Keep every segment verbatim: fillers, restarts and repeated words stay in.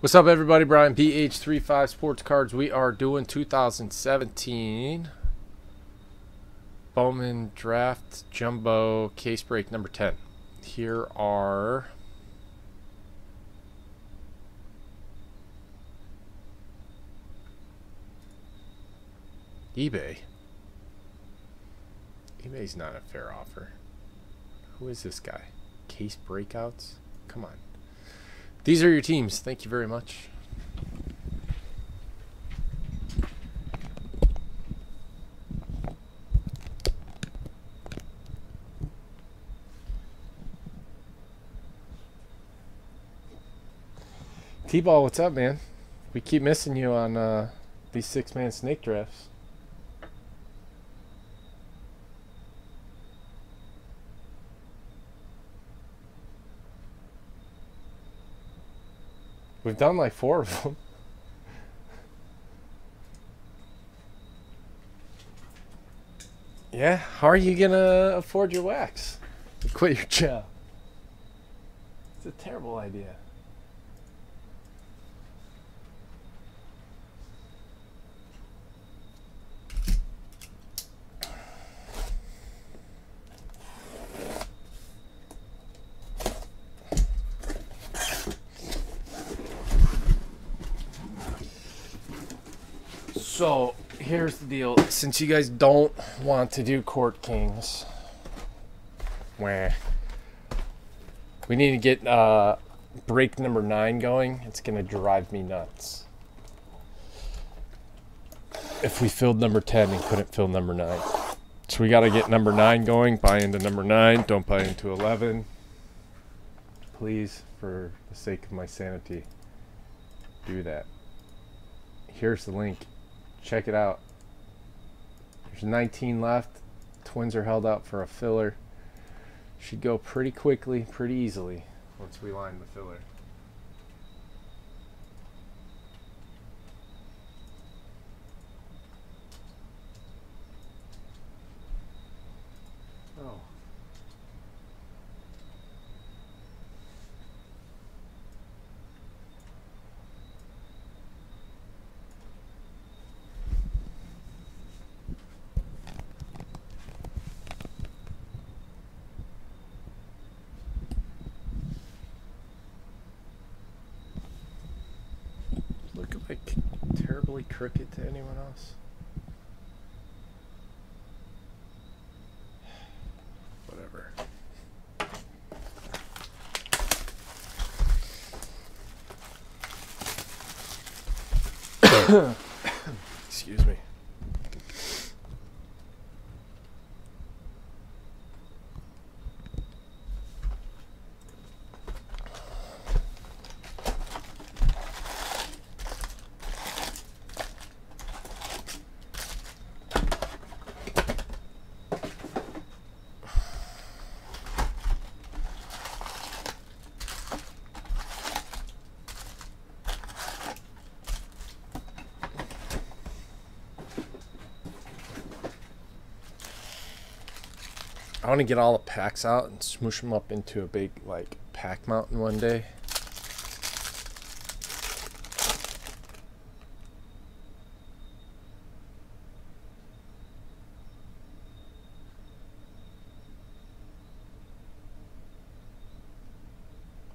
What's up, everybody? Brian, B H thirty-five Sports Cards. We are doing two thousand seventeen Bowman Draft Jumbo Case Break number ten. Here are eBay. eBay's not a fair offer. Who is this guy? Case Breakouts? Come on. These are your teams. Thank you very much. T-Ball, what's up, man? We keep missing you on uh, these six-man snake drafts. We've done like four of them. Yeah, how are you gonna afford your wax? You quit your job. It's a terrible idea. So here's the deal. Since you guys don't want to do Court Kings, where we need to get uh, break number nine going, it's gonna drive me nuts if we filled number ten and couldn't fill number nine. So we gotta get number nine going. Buy into number nine. Don't buy into eleven. Please, for the sake of my sanity, do that. Here's the link. Check it out. There's nineteen left. Twins are held out for a filler. Should go pretty quickly, pretty easily once we line the filler. Oh. Crooked to anyone else? Whatever. Excuse me. I want to get all the packs out and smoosh them up into a big, like, pack mountain one day.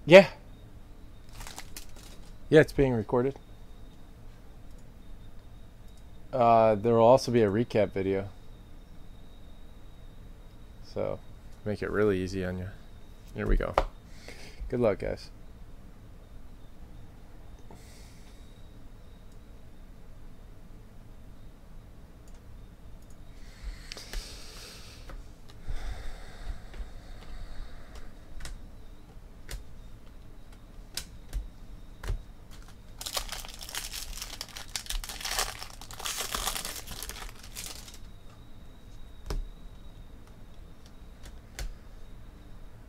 Yeah. Yeah, it's being recorded. Uh, there will also be a recap video. So, make it really easy on you. Here we go. Good luck, guys.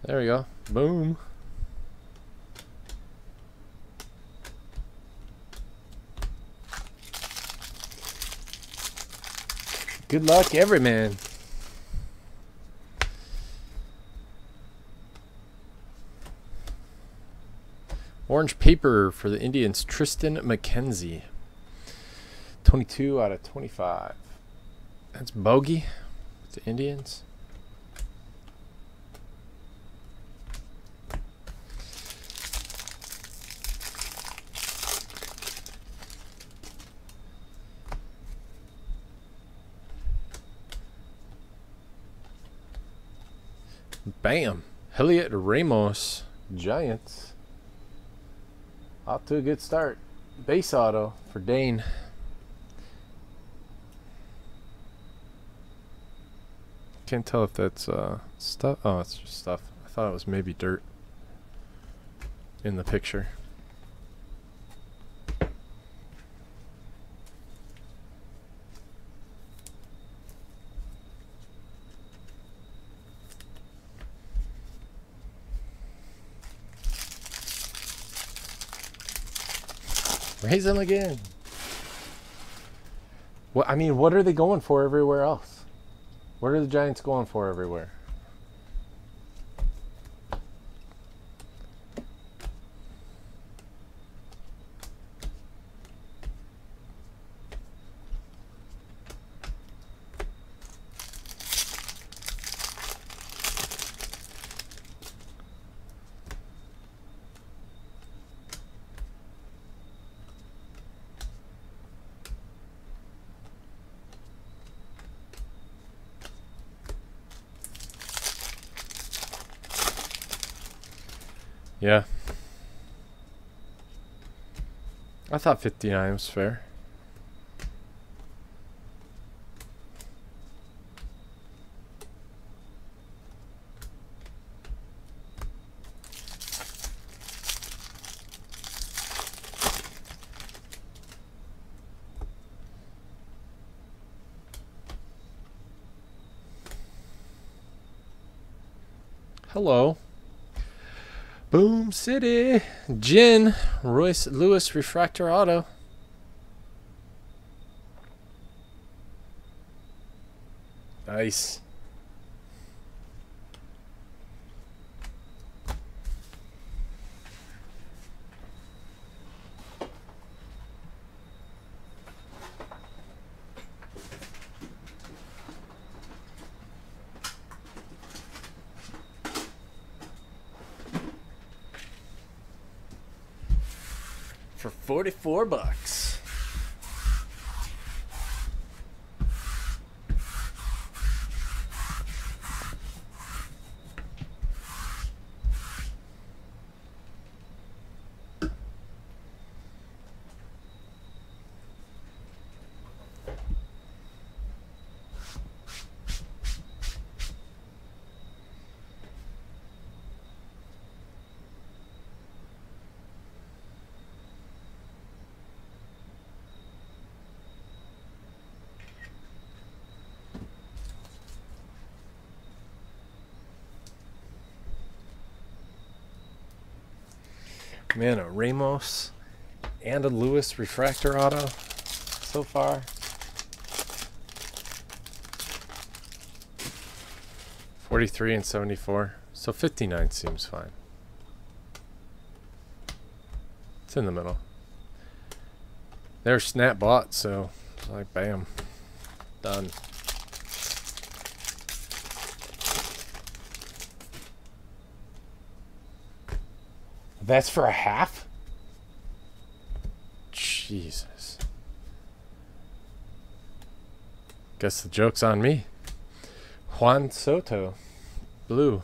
There we go. Boom. Good luck, every man. Orange paper for the Indians, Tristan McKenzie. twenty-two out of twenty-five. That's bogey with the Indians. Bam. Heliot Ramos, Giants. Off to a good start. Base auto for Dane. Can't tell if that's uh, stuff. Oh, it's just stuff. I thought it was maybe dirt in the picture. Raise them again. What, I mean, what are they going for everywhere else? What are the Giants going for everywhere? Yeah. I thought fifty-nine was fair. Hello. Boom City. Jin, Royce Lewis, refractor auto. Nice. Forty-four bucks. Man, a Ramos and a Lewis refractor auto so far. forty-three and seventy-four. So fifty-nine seems fine. It's in the middle. They're snap bought, so it's like bam. Done. That's for a half? Jesus. Guess the joke's on me. Juan Soto. Blue.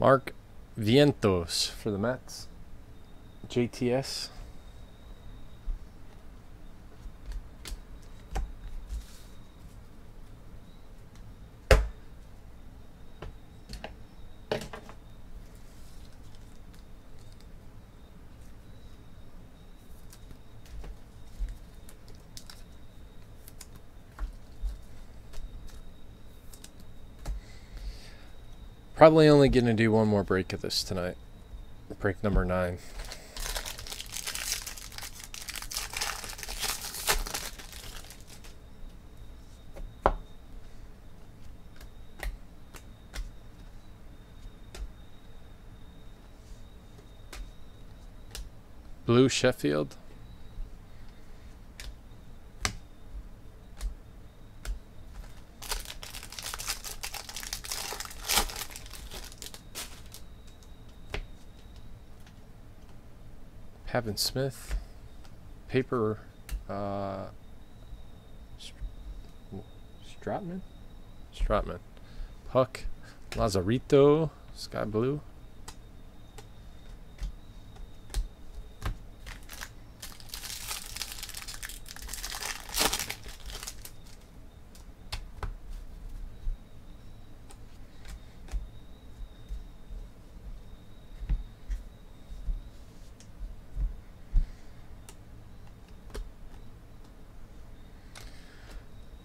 Mark Vientos for the Mets. J T S. Probably only going to do one more break of this tonight. Break number nine. Blue Sheffield. Pavin Smith. Paper uh, Stratman? Stratman. Puck. Lazarito. Sky Blue.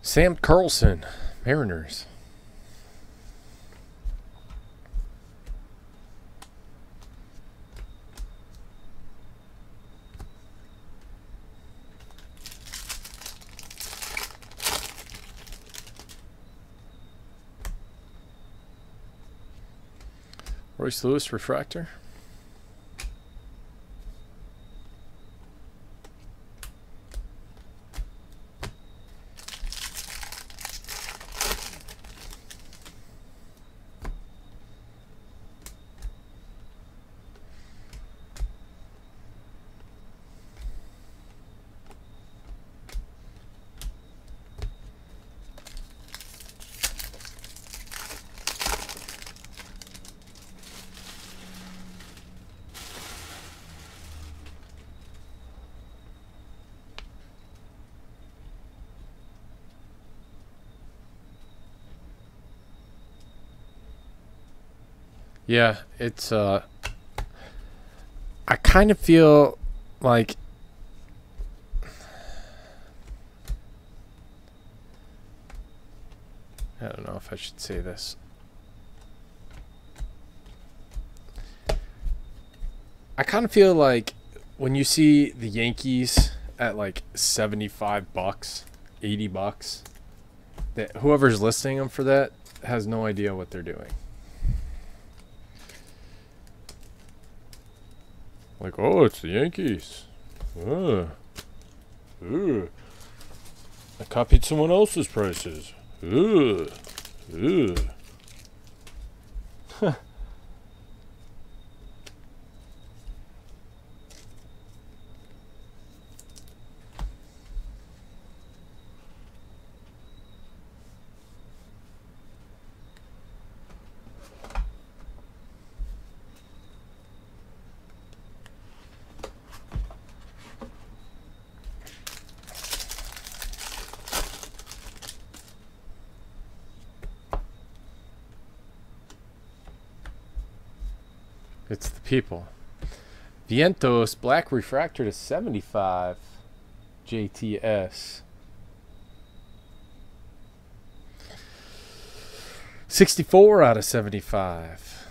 Sam Carlson, Mariners. Royce Lewis, Refractor. Yeah, it's, uh, I kind of feel like I don't know if I should say this. I kind of feel like when you see the Yankees at like seventy-five bucks, eighty bucks, that whoever's listing them for that has no idea what they're doing. Like, oh, it's the Yankees. Uh, uh, I copied someone else's prices. Uh, uh. Huh. It's the people. Vientos, black refractor to seventy-five. J T S. sixty-four out of seventy-five.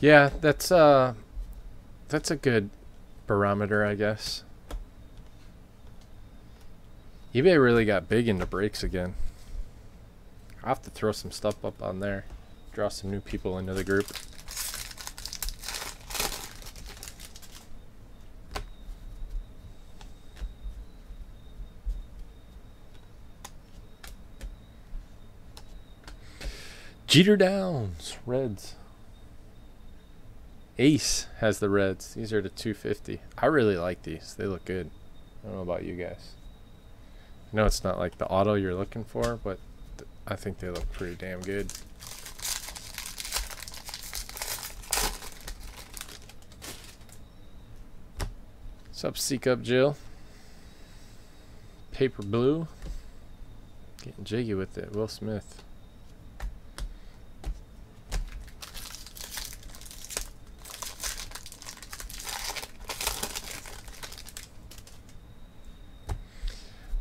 Yeah, that's uh, that's a good barometer, I guess. eBay really got big into breaks again. I'll have to throw some stuff up on there. Draw some new people into the group. Jeter Downs, Reds. Ace has the Reds. These are the two fifty. I really like these. They look good. I don't know about you guys. I know it's not like the auto you're looking for, but th I think they look pretty damn good. What's up, Seek Up Jill? Paper Blue. Getting jiggy with it. Will Smith.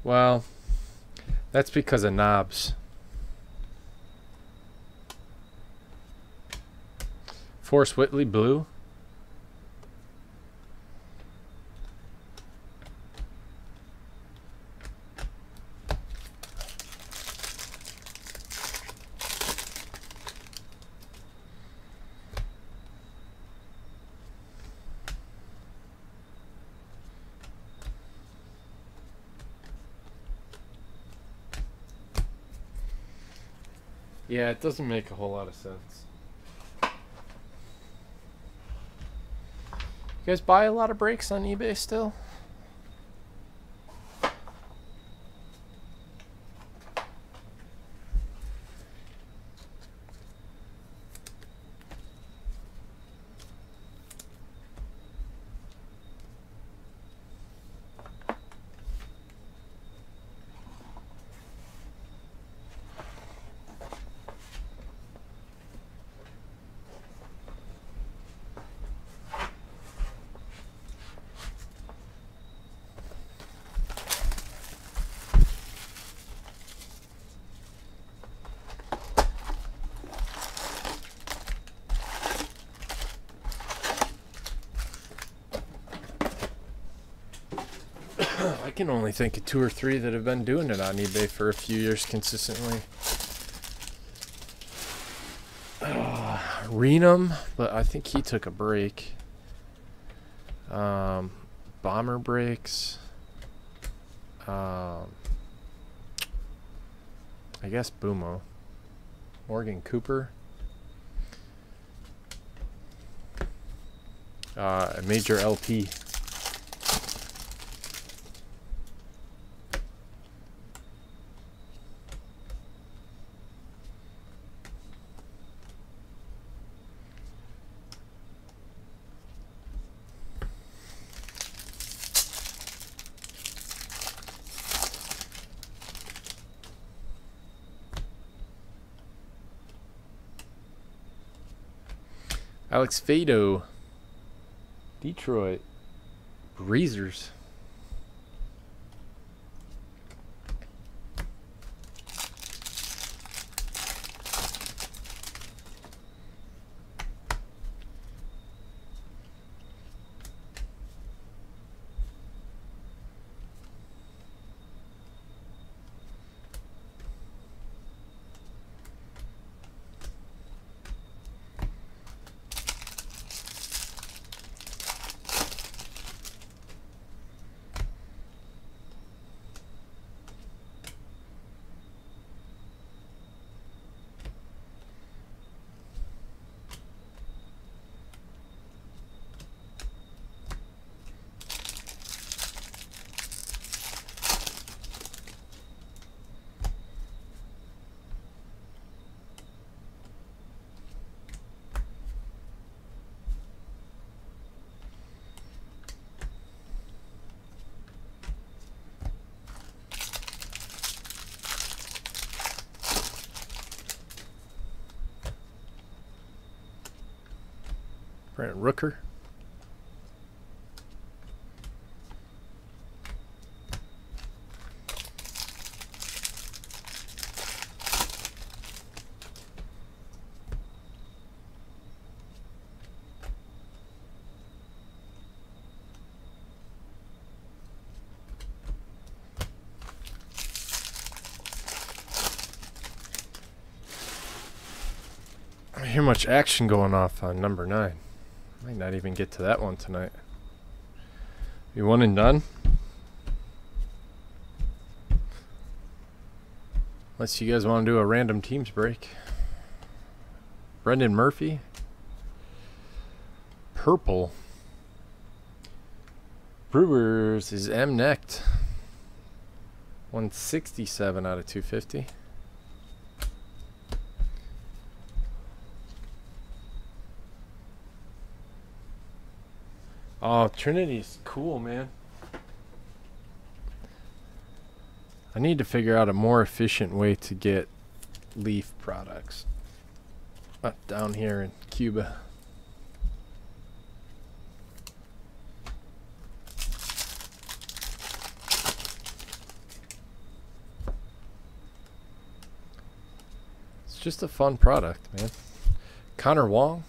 Well, that's because of knobs. Forrest Whitley, blue. Yeah, it doesn't make a whole lot of sense. You guys buy a lot of breaks on eBay still? I can only think of two or three that have been doing it on eBay for a few years consistently. Uh, Renum, but I think he took a break. Um, Bomber breaks. Um, I guess Bumo. Morgan Cooper. Uh, Major L P. Alex Fado, Detroit, Breezers. Brent Rooker. I don't hear much action going off on number nine. Might not even get to that one tonight. You one and done? Unless you guys want to do a random teams break. Brendan Murphy. Purple. Brewers is M-necked. one sixty-seven out of two fifty. Oh, Trinity's cool, man. I need to figure out a more efficient way to get Leaf products. Not down here in Cuba. just a fun product, man. Connor Wong.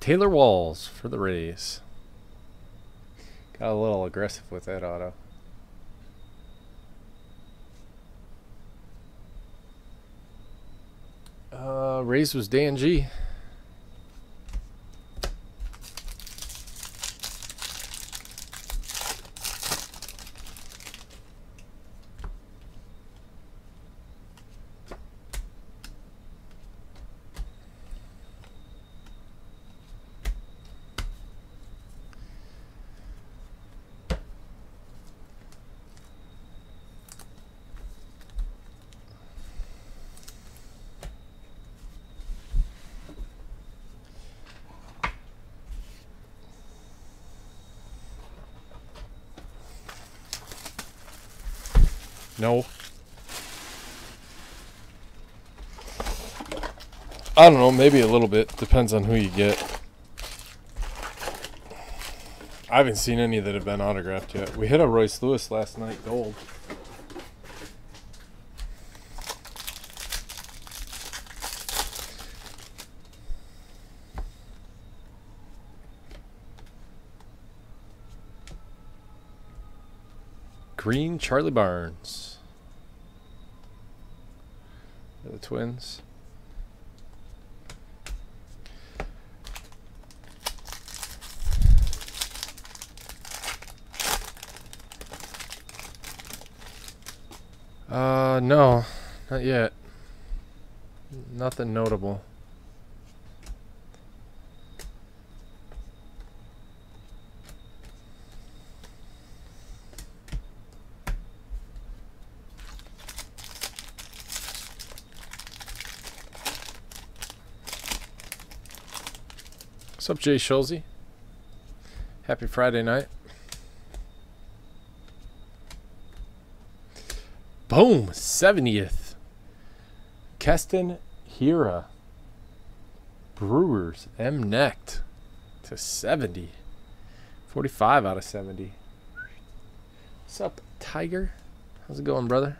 Taylor Walls for the Rays. Got a little aggressive with that auto. Uh, Rays was Dan G. No. I don't know, maybe a little bit. Depends on who you get. I haven't seen any that have been autographed yet. We hit a Royce Lewis last night, gold. Green Charlie Barnes. The Twins. Uh, no, not yet. Nothing notable. What's up, Jay Schulze? Happy Friday night. Boom! seventieth. Keston Hira. Brewers. M-necked to seventy. forty-five out of seventy. What's up, Tiger? How's it going, brother?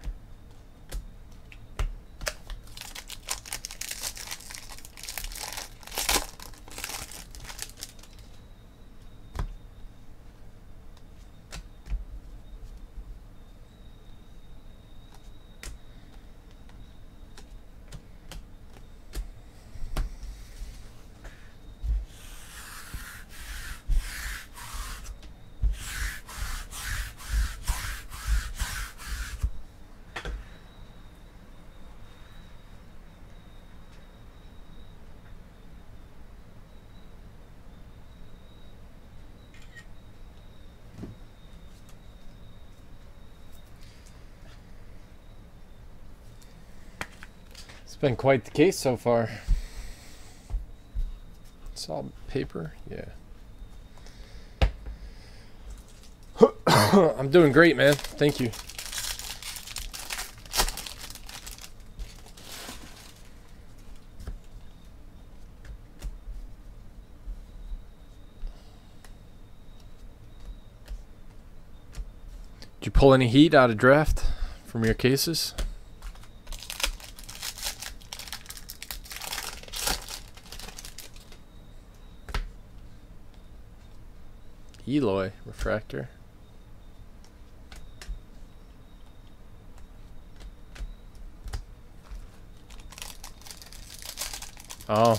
It's been quite the case so far. It's all paper, yeah. I'm doing great, man. Thank you. Did you pull any heat out of draft from your cases? Eloy refractor. Oh. Oh,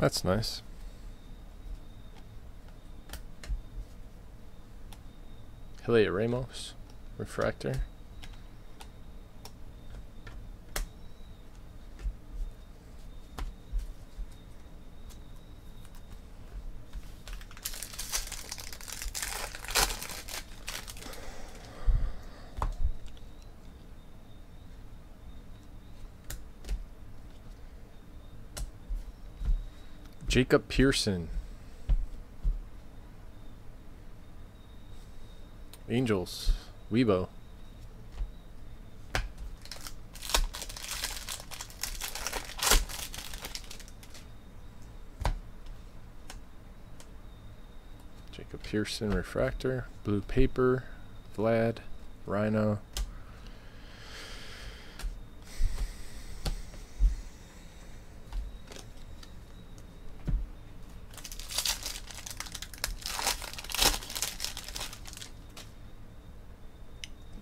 that's nice. Heliot Ramos refractor. Jacob Pearson. Angels. Weibo. Jacob Pearson refractor, blue paper, Vlad, Rhino.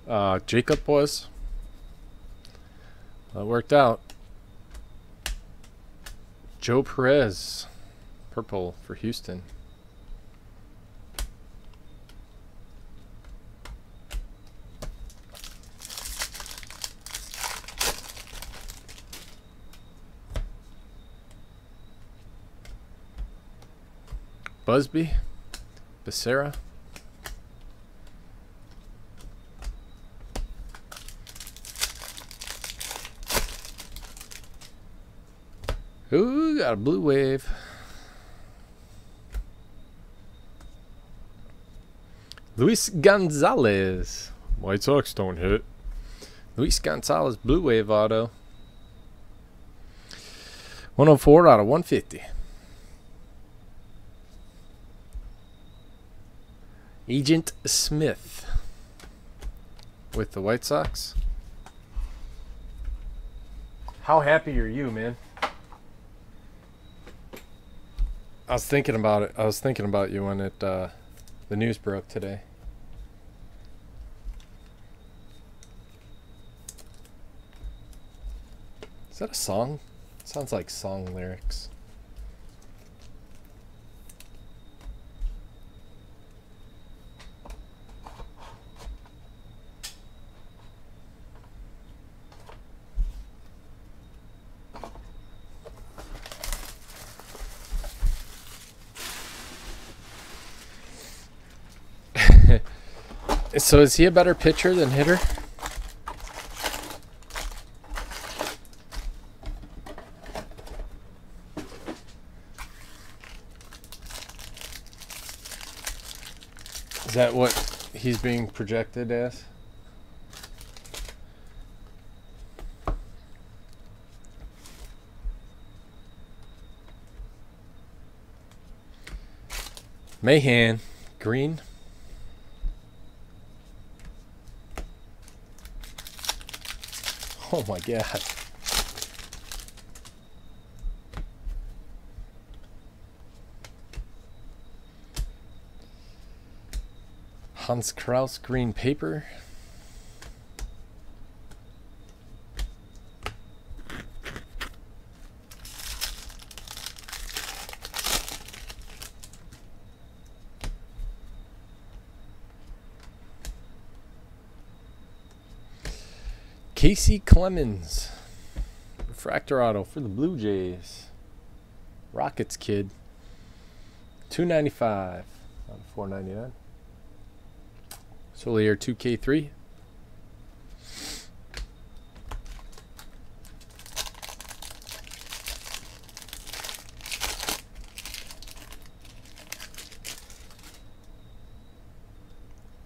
Uh, Jacob was. That worked out. Joe Perez, purple for Houston. Busby, Becerra. Ooh, got a blue wave. Luis Gonzalez. White Sox don't hit. Luis Gonzalez, blue wave auto. one oh four out of one fifty. Agent Smith with the White Sox. How happy are you, man? I was thinking about it. I was thinking about you when it uh, the news broke today. Is that a song? It sounds like song lyrics. So is he a better pitcher than hitter? Is that what he's being projected as? Mahan, green. Oh my God. Hans Crouse, green paper. Casey Clemens, refractor auto for the Blue Jays. Rockets kid, two ninety-five out of four ninety-nine. Solier two K three.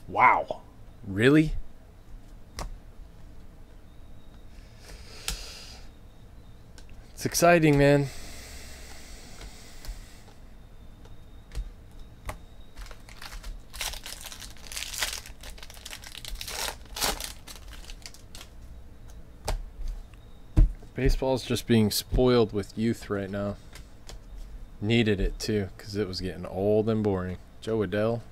Wow, really? It's exciting, man. Baseball's just being spoiled with youth right now. Needed it too, because it was getting old and boring. Joe Adell.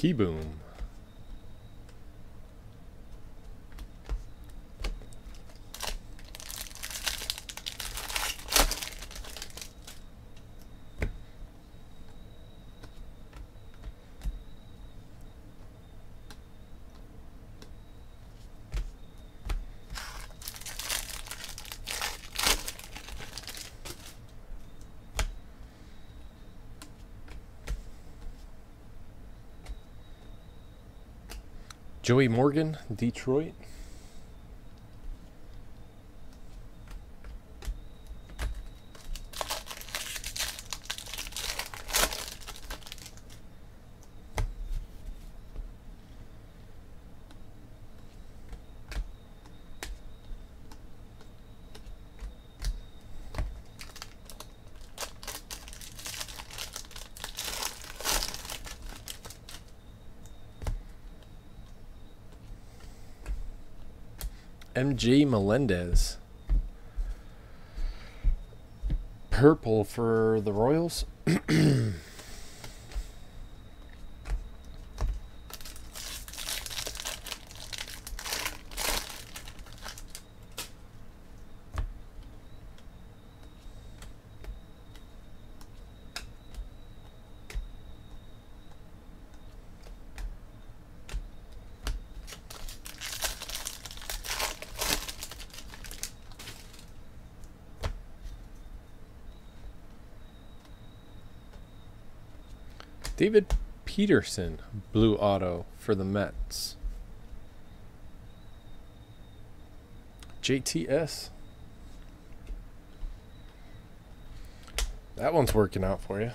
Keyboom. Joey Morgan, Detroit. M J Melendez. Purple for the Royals. David Peterson, blue auto for the Mets. J T S. That one's working out for you.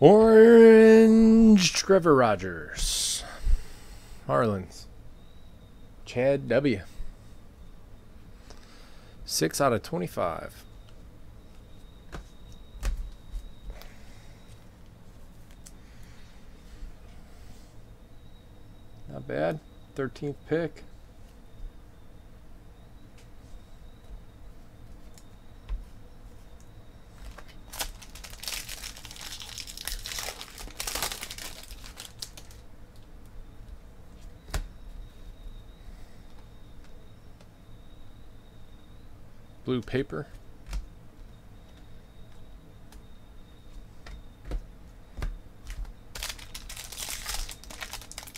Orange Trevor Rogers, Marlins, Chad W. six out of twenty-five. Not bad. thirteenth pick. Blue paper.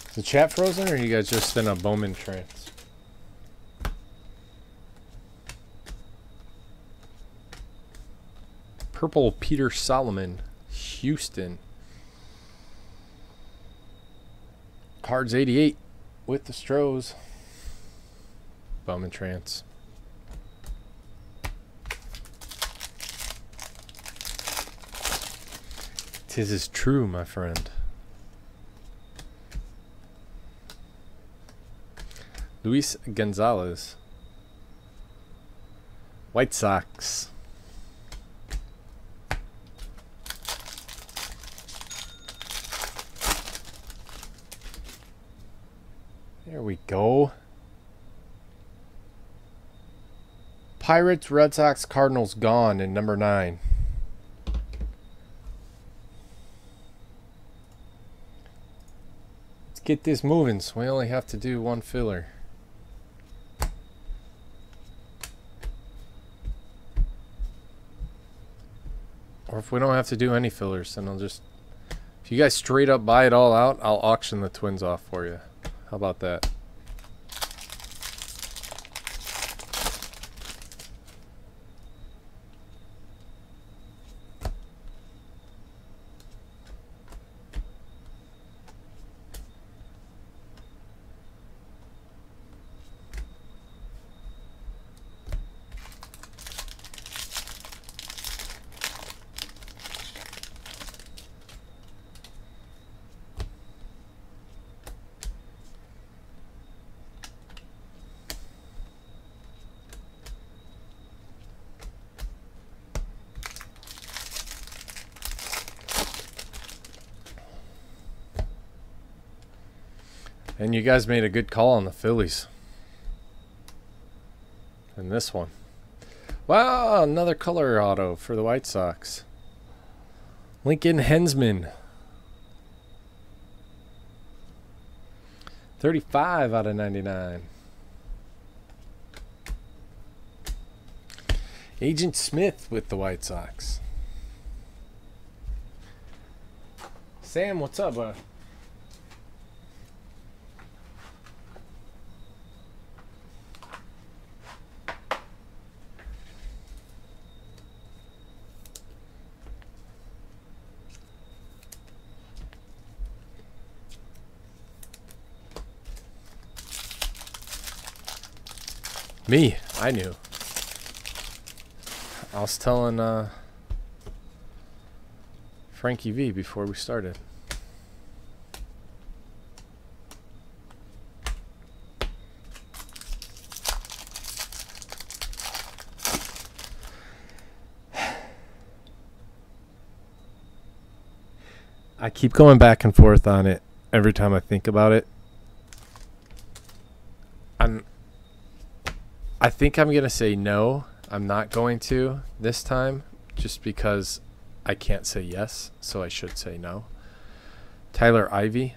Is the chat frozen or are you guys just in a Bowman trance? Purple Peter Solomon, Houston. Cards eighty-eight with the Stros. Bowman trance. Tis is true, my friend. Luis Gonzalez. White Sox. There we go. Pirates, Red Sox, Cardinals gone in number nine. Get this moving, so we only have to do one filler. Or if we don't have to do any fillers, then I'll just... If you guys straight up buy it all out, I'll auction the Twins off for you. How about that? And you guys made a good call on the Phillies. And this one. Wow, another color auto for the White Sox. Lincoln Hensman. thirty-five out of ninety-nine. Agent Smith with the White Sox. Sam, what's up, bud? Me, I knew. I was telling uh, Frankie V before we started. I keep going back and forth on it every time I think about it. I'm. I think I'm going to say no. I'm not going to this time just because I can't say yes, so I should say no. Tyler Ivey.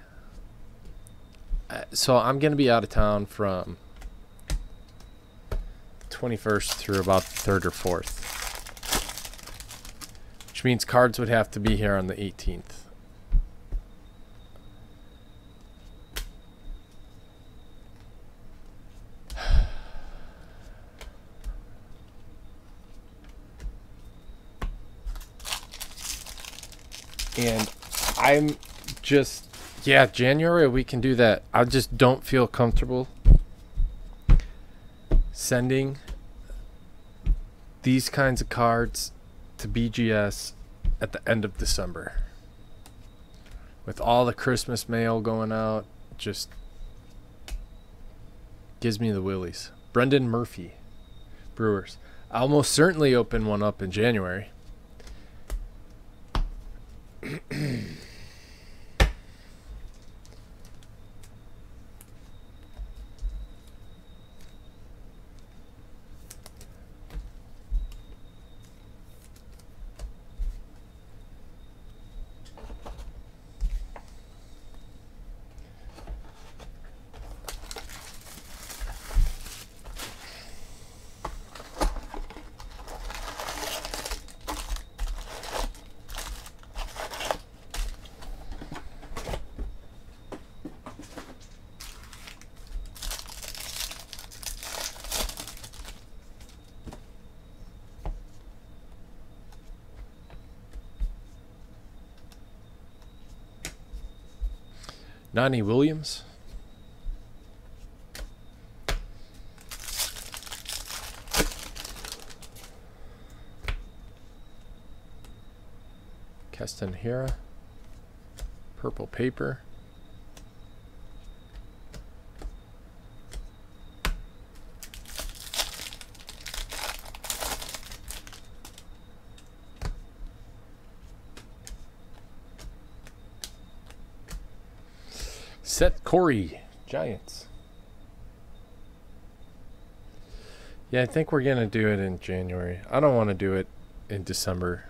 Uh, so I'm going to be out of town from twenty-first through about third or fourth, which means cards would have to be here on the eighteenth. And I'm just, yeah, January, we can do that. I just don't feel comfortable sending these kinds of cards to B G S at the end of December. With all the Christmas mail going out, just gives me the willies. Brendan Murphy, Brewers. I'll most certainly open one up in January. Nani Williams. Keston Hira. Purple paper. Seth Corey, Giants. Yeah, I think we're going to do it in January. I don't want to do it in December.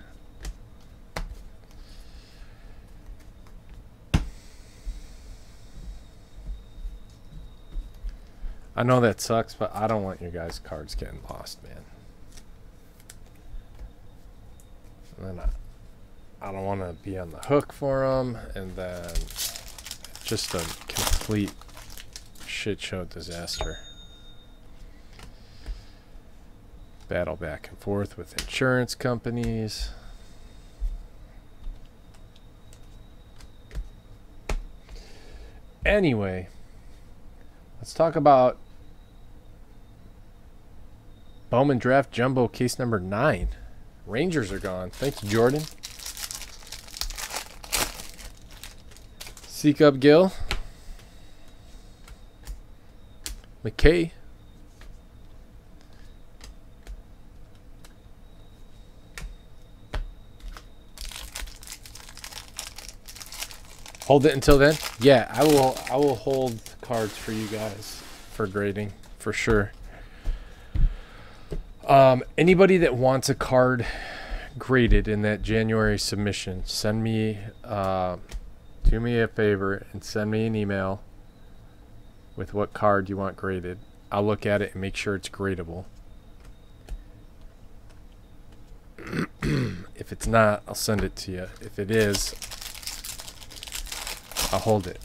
I know that sucks, but I don't want your guys' cards getting lost, man. And then I, I don't want to be on the hook for them, and then... just a complete shit show disaster. Battle back and forth with insurance companies. Anyway, let's talk about Bowman Draft Jumbo case number nine. Rangers are gone. Thank you, Jordan. Seacup Gill, McKay, hold it until then. Yeah, I will. I will hold cards cards for you guys for grading, for sure. Um, anybody that wants a card graded in that January submission, send me, uh, do me a favor and send me an email with what card you want graded. I'll look at it and make sure it's gradable. If it's not, I'll send it to you. If it is, I'll hold it.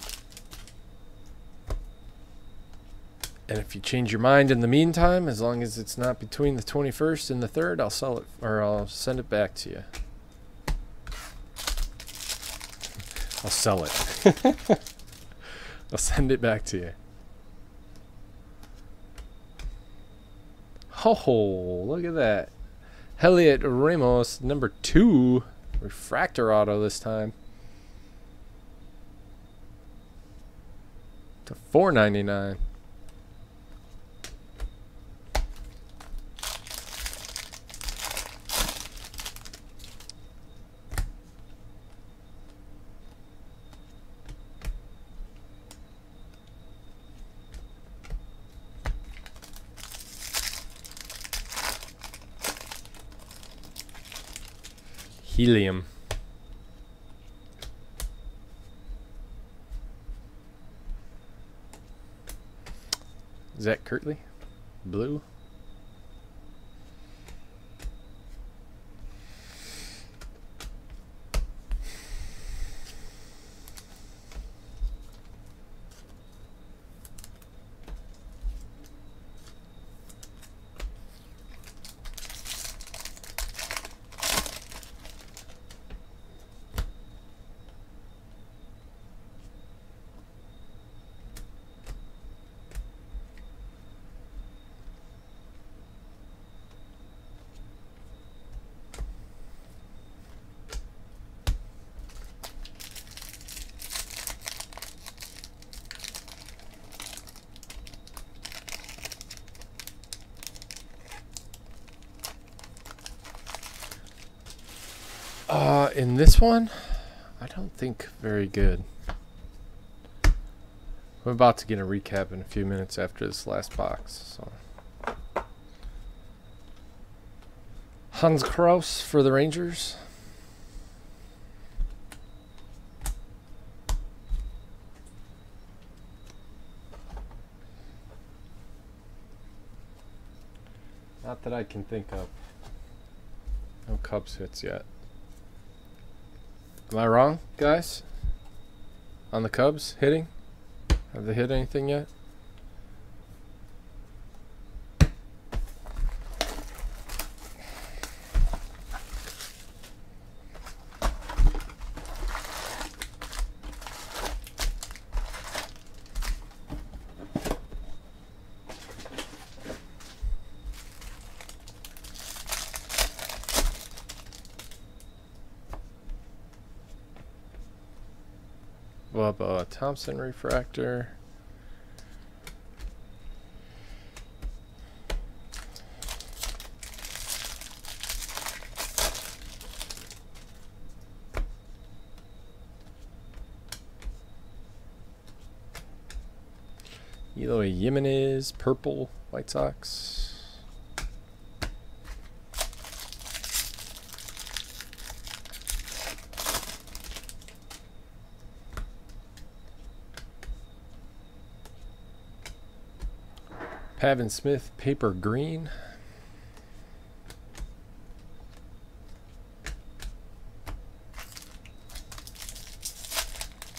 And if you change your mind in the meantime, as long as it's not between the twenty-first and the third, I'll sell it, or I'll send it back to you. I'll sell it. I'll send it back to you. Oh, look at that. Heliot Ramos, number two. Refractor auto this time. To four ninety-nine. Helium. Zach Kirtley, blue. Uh, in this one, I don't think very good. I'm about to get a recap in a few minutes after this last box. So. Hans Crouse for the Rangers. Not that I can think of. No Cubs hits yet. Am I wrong, guys? On the Cubs hitting? Have they hit anything yet? Bubba Thompson refractor. Eloy Jimenez, purple, White Sox. Pavin Smith, paper green.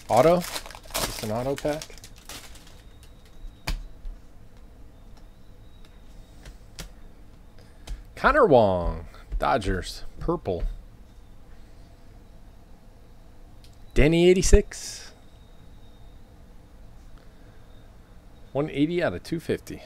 Auto. Just an auto pack. Connor Wong, Dodgers, purple. Denny eighty-six. one eighty out of two fifty.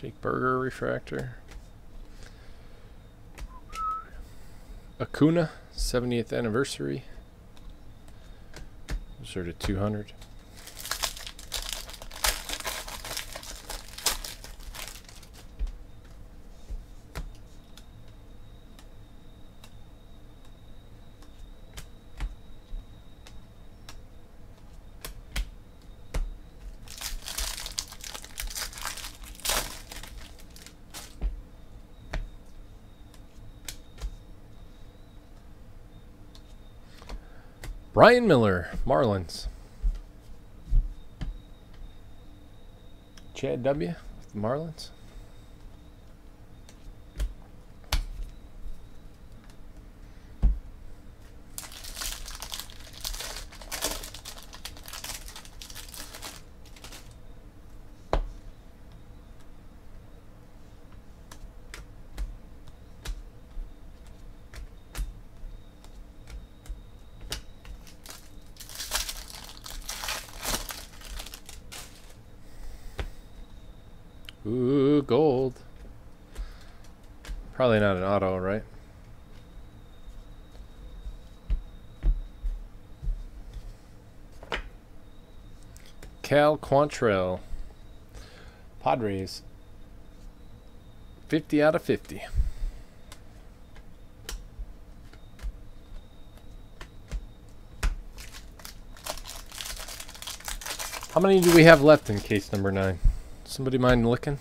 Jake Berger refractor. Acuna, seventieth anniversary. Those are to two hundred. Brian Miller, Marlins. Chad W with the Marlins. Ooh, gold. Probably not an auto, right? Cal Quantrill. Padres. fifty out of fifty. How many do we have left in case number nine? Somebody mind looking?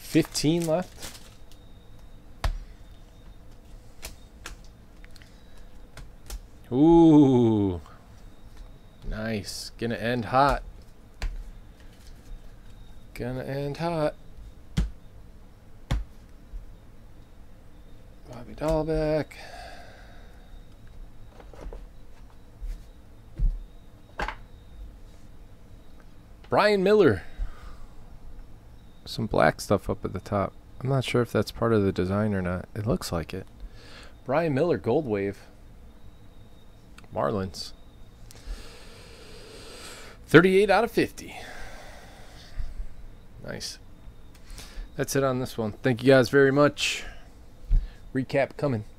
Fifteen left. Ooh. Nice. Gonna end hot. Gonna end hot. Bobby Dalbec. Brian Miller. Some black stuff up at the top. I'm not sure if that's part of the design or not. It looks like it. Brian Miller, Gold Wave. Marlins. thirty-eight out of fifty. Nice. That's it on this one. Thank you guys very much. Recap coming.